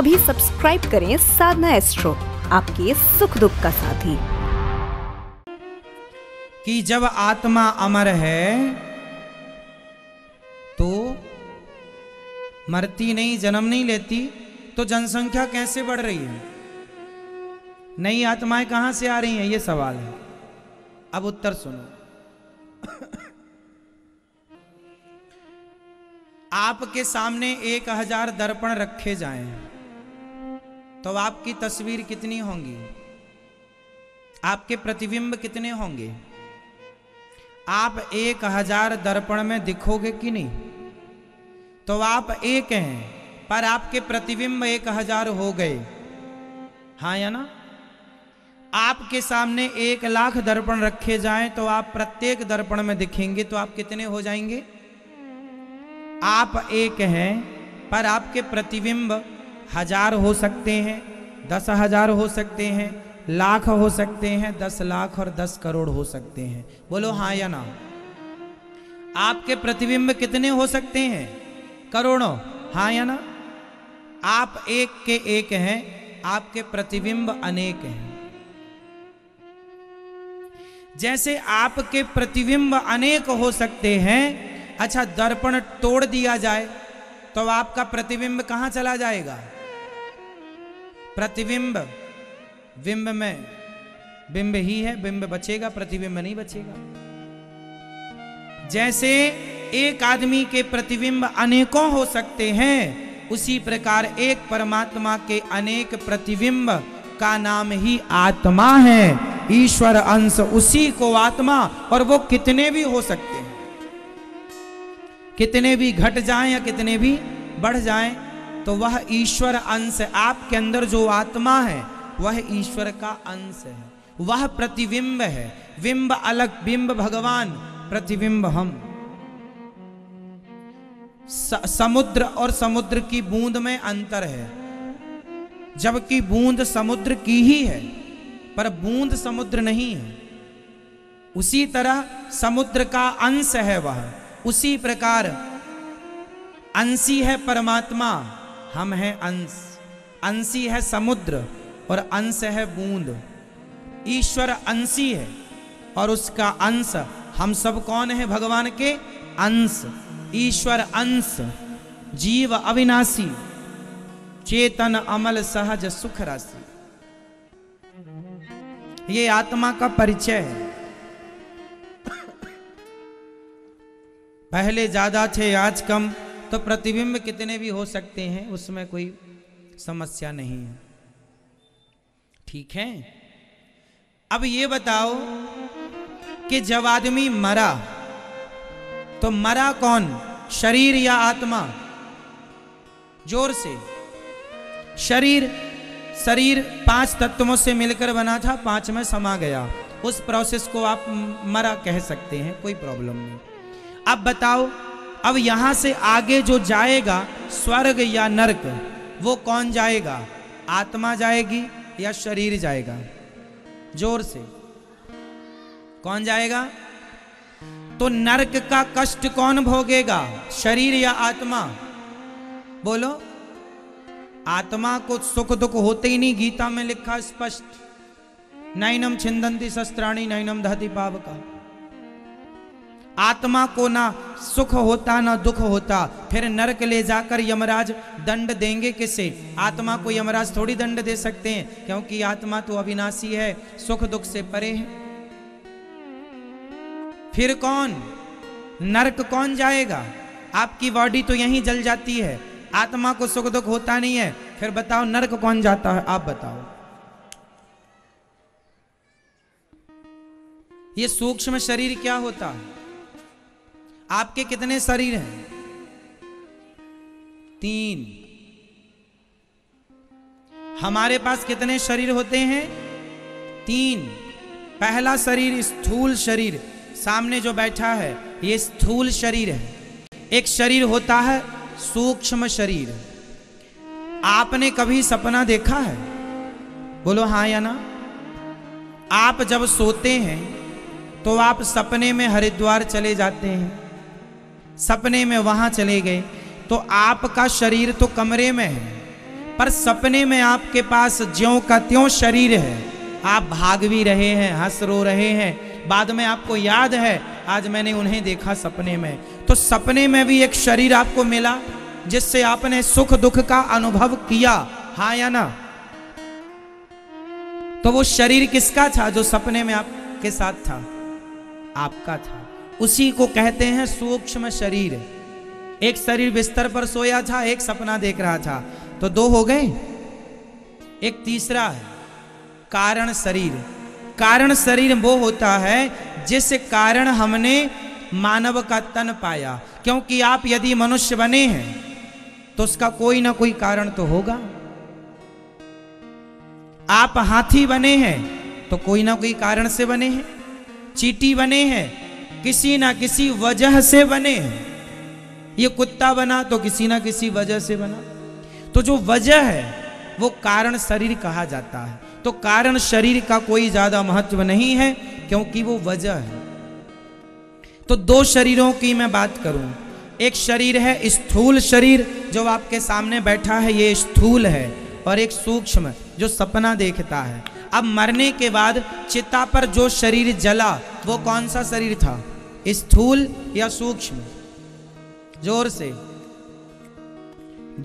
अभी सब्सक्राइब करें साधना एस्ट्रो, आपके सुख दुख का साथी। कि जब आत्मा अमर है तो मरती नहीं, जन्म नहीं लेती, तो जनसंख्या कैसे बढ़ रही है? नई आत्माएं कहां से आ रही हैं, ये सवाल है। अब उत्तर सुनो। आपके सामने 1000 दर्पण रखे जाएं तो आपकी तस्वीर कितनी होंगी, आपके प्रतिबिंब कितने होंगे? आप 1000 दर्पण में दिखोगे कि नहीं? तो आप एक हैं, पर आपके प्रतिबिंब 1000 हो गए, हाँ या ना? आपके सामने 1,00,000 दर्पण रखे जाएं तो आप प्रत्येक दर्पण में दिखेंगे, तो आप कितने हो जाएंगे? आप एक हैं, पर आपके प्रतिबिंब 1000 हो सकते हैं, 10,000 हो सकते हैं, लाख हो सकते हैं, 10,00,000 और 10 करोड़ हो सकते हैं। बोलो हाँ या ना? आपके प्रतिबिंब कितने हो सकते हैं? करोड़ों, हाँ या ना? आप एक के एक हैं, आपके प्रतिबिंब अनेक हैं। जैसे आपके प्रतिबिंब अनेक हो सकते हैं, अच्छा दर्पण तोड़ दिया जाए तो आपका प्रतिबिंब कहाँ चला जाएगा? प्रतिबिंब बिंब में बिंब ही है, बिंब बचेगा, प्रतिबिंब नहीं बचेगा। जैसे एक आदमी के प्रतिबिंब अनेकों हो सकते हैं, उसी प्रकार एक परमात्मा के अनेक प्रतिबिंब का नाम ही आत्मा है। ईश्वर अंश, उसी को आत्मा, और वो कितने भी हो सकते हैं, कितने भी घट जाएं या कितने भी बढ़ जाएं, तो वह ईश्वर अंश। आपके अंदर जो आत्मा है वह ईश्वर का अंश है, वह प्रतिबिंब है। बिंब अलग, बिंब भगवान, प्रतिबिंब हम। समुद्र और समुद्र की बूंद में अंतर है, जबकि बूंद समुद्र की ही है, पर बूंद समुद्र नहीं है। उसी तरह समुद्र का अंश है वह, उसी प्रकार अंशी है परमात्मा, हम हैं अंश। अंशी है समुद्र और अंश है बूंद। ईश्वर अंशी है और उसका अंश हम सब कौन है? भगवान के अंश। ईश्वर अंश, जीव अविनाशी, चेतन अमल सहज सुख राशि। ये आत्मा का परिचय है। पहले ज्यादा थे, आज कम, तो प्रतिबिंब कितने भी हो सकते हैं, उसमें कोई समस्या नहीं है, ठीक है? अब ये बताओ कि जब आदमी मरा तो मरा कौन, शरीर या आत्मा? जोर से। शरीर, शरीर 5 तत्वों से मिलकर बना था, 5 में समा गया। उस प्रोसेस को आप मरा कह सकते हैं, कोई प्रॉब्लम नहीं। अब बताओ, अब यहां से आगे जो जाएगा स्वर्ग या नरक, वो कौन जाएगा? आत्मा जाएगी या शरीर जाएगा? जोर से, कौन जाएगा? तो नरक का कष्ट कौन भोगेगा, शरीर या आत्मा? बोलो। आत्मा को सुख दुख होते ही नहीं, गीता में लिखा स्पष्ट, नैनम छिंदंती शस्त्राणी नैनम दहति पावका। आत्मा को ना सुख होता ना दुख होता। फिर नरक ले जाकर यमराज दंड देंगे किसे? आत्मा को यमराज थोड़ी दंड दे सकते हैं, क्योंकि आत्मा तो अविनाशी है, सुख दुख से परे है। फिर कौन, नरक कौन जाएगा? आपकी बॉडी तो यहीं जल जाती है, आत्मा को सुख दुख होता नहीं है, फिर बताओ नरक कौन जाता है? आप बताओ। ये सूक्ष्म शरीर क्या होता है? आपके कितने शरीर हैं? 3। हमारे पास कितने शरीर होते हैं? 3। पहला शरीर स्थूल शरीर, सामने जो बैठा है ये स्थूल शरीर है। एक शरीर होता है सूक्ष्म शरीर। आपने कभी सपना देखा है? बोलो हाँ या ना? आप जब सोते हैं तो आप सपने में हरिद्वार चले जाते हैं, सपने में वहां चले गए, तो आपका शरीर तो कमरे में है, पर सपने में आपके पास ज्यों का त्यों शरीर है, आप भाग भी रहे हैं, हंस रो रहे हैं, बाद में आपको याद है आज मैंने उन्हें देखा सपने में। तो सपने में भी एक शरीर आपको मिला जिससे आपने सुख दुख का अनुभव किया, हाँ या ना? तो वो शरीर किसका था जो सपने में आपके साथ था? आपका था। उसी को कहते हैं सूक्ष्म शरीर। एक शरीर बिस्तर पर सोया था, एक सपना देख रहा था, तो दो हो गए। एक तीसरा है कारण शरीर। कारण शरीर वो होता है जिस कारण हमने मानव का तन पाया, क्योंकि आप यदि मनुष्य बने हैं तो उसका कोई ना कोई कारण तो होगा। आप हाथी बने हैं तो कोई ना कोई कारण से बने हैं, चींटी बने हैं किसी ना किसी वजह से बने हैं, ये कुत्ता बना तो किसी ना किसी वजह से बना। तो जो वजह है वो कारण शरीर कहा जाता है। तो कारण शरीर का कोई ज्यादा महत्व नहीं है क्योंकि वो वजह है। तो दो शरीरों की मैं बात करूं, एक शरीर है स्थूल शरीर, जो आपके सामने बैठा है ये स्थूल है, और एक सूक्ष्म जो सपना देखता है। अब मरने के बाद चिता पर जो शरीर जला वो कौन सा शरीर था, स्थूल या सूक्ष्म? जोर से।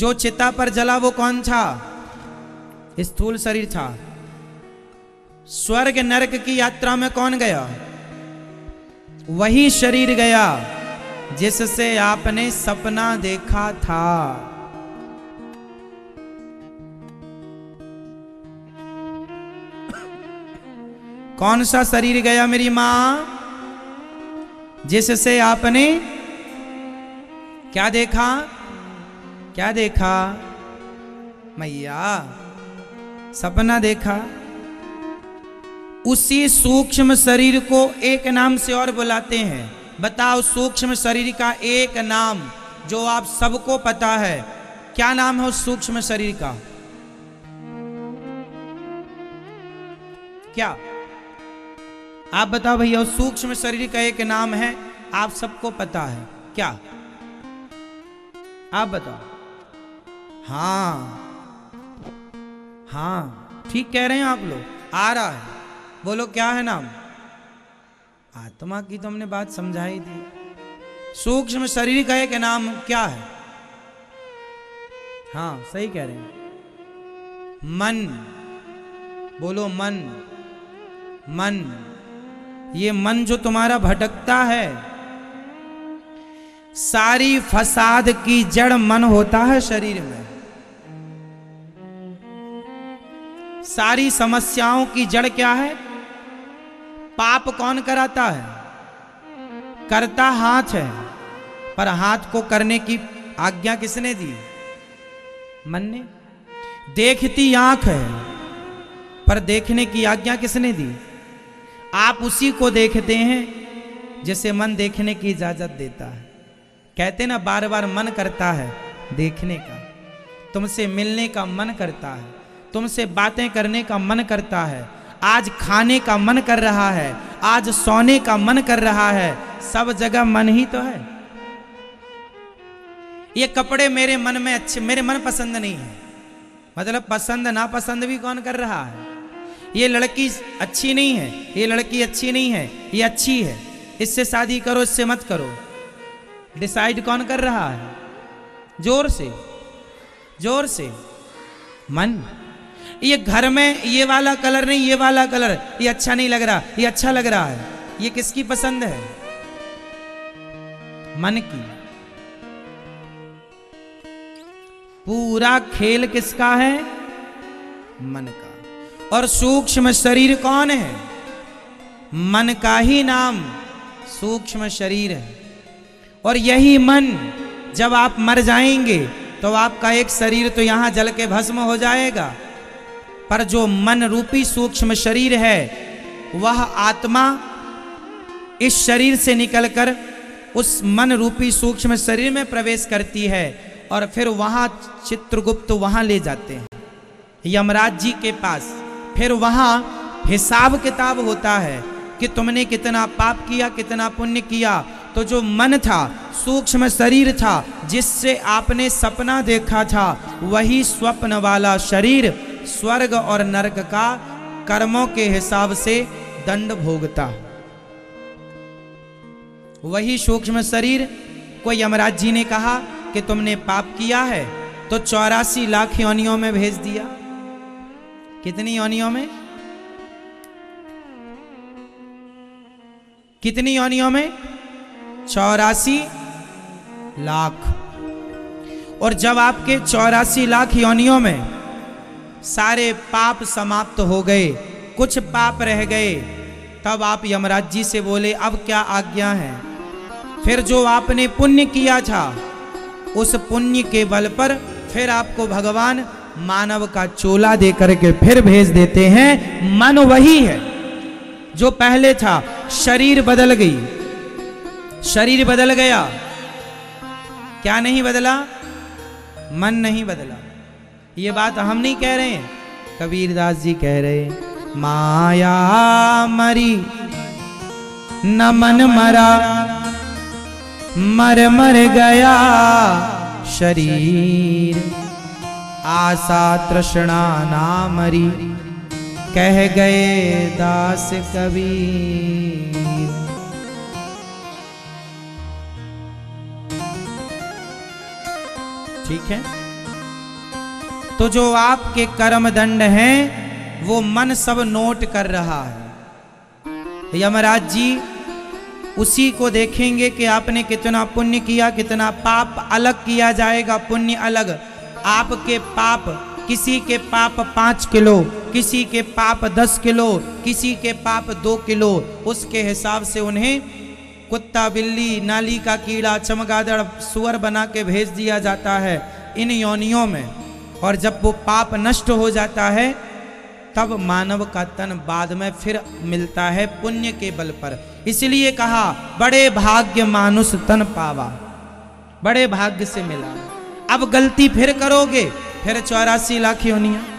जो चिता पर जला वो कौन था? स्थूल शरीर था। स्वर्ग नरक की यात्रा में कौन गया? वही शरीर गया जिससे आपने सपना देखा था। कौन सा शरीर गया मेरी मां? जिससे आपने क्या देखा? क्या देखा मैया? सपना देखा। उसी सूक्ष्म शरीर को एक नाम से और बुलाते हैं। बताओ सूक्ष्म शरीर का एक नाम जो आप सबको पता है, क्या नाम है उस सूक्ष्म शरीर का? क्या आप बताओ भैया, उस सूक्ष्म शरीर का एक नाम है आप सबको पता है, क्या आप बताओ? हाँ हाँ ठीक कह रहे हैं आप लोग, आ रहा है, बोलो क्या है नाम? आत्मा की तो हमने बात समझाई थी। सूक्ष्म शरीर का एक नाम क्या है? हाँ सही कह रहे हैं, मन। बोलो मन। मन, ये मन जो तुम्हारा भटकता है, सारी फसाद की जड़ मन होता है। शरीर में सारी समस्याओं की जड़ क्या है? पाप कौन कराता है? करता हाथ है, पर हाथ को करने की आज्ञा किसने दी? मन ने। देखती आंख है, पर देखने की आज्ञा किसने दी? आप उसी को देखते हैं जिसे मन देखने की इजाजत देता है। कहते ना बार बार मन करता है देखने का, तुमसे मिलने का मन करता है, तुमसे बातें करने का मन करता है, आज खाने का मन कर रहा है, आज सोने का मन कर रहा है, सब जगह मन ही तो है। ये कपड़े मेरे मन में अच्छे, मेरे मन पसंद नहीं है, मतलब पसंद ना पसंद भी कौन कर रहा है? ये लड़की अच्छी नहीं है, ये लड़की अच्छी नहीं है, ये अच्छी है, इससे शादी करो, इससे मत करो, डिसाइड कौन कर रहा है? जोर से, जोर से, मन। ये घर में ये वाला कलर नहीं, ये वाला कलर, ये अच्छा नहीं लग रहा, ये अच्छा लग रहा है, ये किसकी पसंद है? मन की। पूरा खेल किसका है? मन का। और सूक्ष्म शरीर कौन है? मन का ही नाम सूक्ष्म शरीर है। और यही मन जब आप मर जाएंगे तो आपका एक शरीर तो यहां जल के भस्म हो जाएगा, पर जो मन रूपी सूक्ष्म शरीर है वह आत्मा इस शरीर से निकलकर उस मन रूपी सूक्ष्म शरीर में प्रवेश करती है, और फिर वहां चित्रगुप्त वहां ले जाते हैं यमराज जी के पास। फिर वहां हिसाब किताब होता है कि तुमने कितना पाप किया, कितना पुण्य किया, तो जो मन था, सूक्ष्म शरीर था जिससे आपने सपना देखा था, वही स्वप्न वाला शरीर स्वर्ग और नरक का कर्मों के हिसाब से दंड भोगता। वही सूक्ष्म शरीर को यमराज जी ने कहा कि तुमने पाप किया है, तो 84 लाख योनियों में भेज दिया। कितनी योनियों में? कितनी योनियों में? 84 लाख। और जब आपके 84 लाख योनियों में सारे पाप समाप्त हो गए, कुछ पाप रह गए, तब आप यमराज जी से बोले अब क्या आज्ञा है? फिर जो आपने पुण्य किया था उस पुण्य के बल पर फिर आपको भगवान मानव का चोला दे करके फिर भेज देते हैं। मन वही है जो पहले था, शरीर बदल गई, शरीर बदल गया। क्या नहीं बदला? मन नहीं बदला। ये बात हम नहीं कह रहे हैं, कबीरदास जी कह रहे हैं। माया मरी न मन मरा, मर मर गया शरीर। आशा तृष्णा ना मरी, कह गए दास कबीर। ठीक है, तो जो आपके कर्म दंड हैं वो मन सब नोट कर रहा है। यमराज जी उसी को देखेंगे कि आपने कितना पुण्य किया, कितना पाप। अलग किया जाएगा पुण्य अलग। आपके पाप, किसी के पाप 5 किलो, किसी के पाप 10 किलो, किसी के पाप 2 किलो, उसके हिसाब से उन्हें कुत्ता, बिल्ली, नाली का कीड़ा, चमगादड़, सुअर बना के भेज दिया जाता है इन योनियों में। और जब वो पाप नष्ट हो जाता है तब मानव का तन बाद में फिर मिलता है पुण्य के बल पर। इसलिए कहा बड़े भाग्य मानुष तन पावा, बड़े भाग्य से मिला। अब गलती फिर करोगे, फिर 84 लाख योनियां।